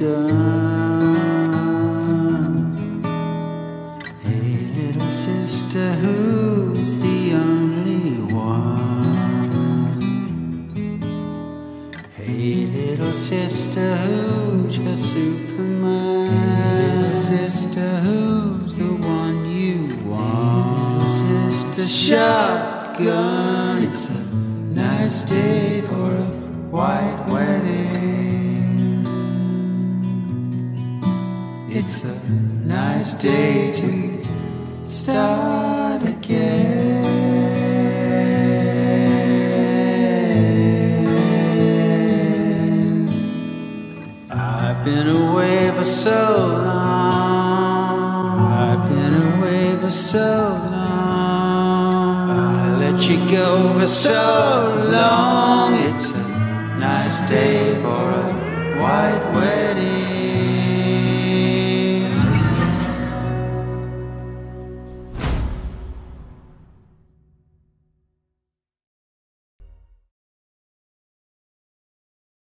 done. Hey, little sister, who's the only one? Hey, little sister, who's your Superman? Hey, little sister, who's the one you want? Hey, little sister, shotgun. It's a nice day for a white wedding. It's a nice day to start again. I've been away for so long. I've been away for so long. I let you go for so long. It's a nice day for a white wedding.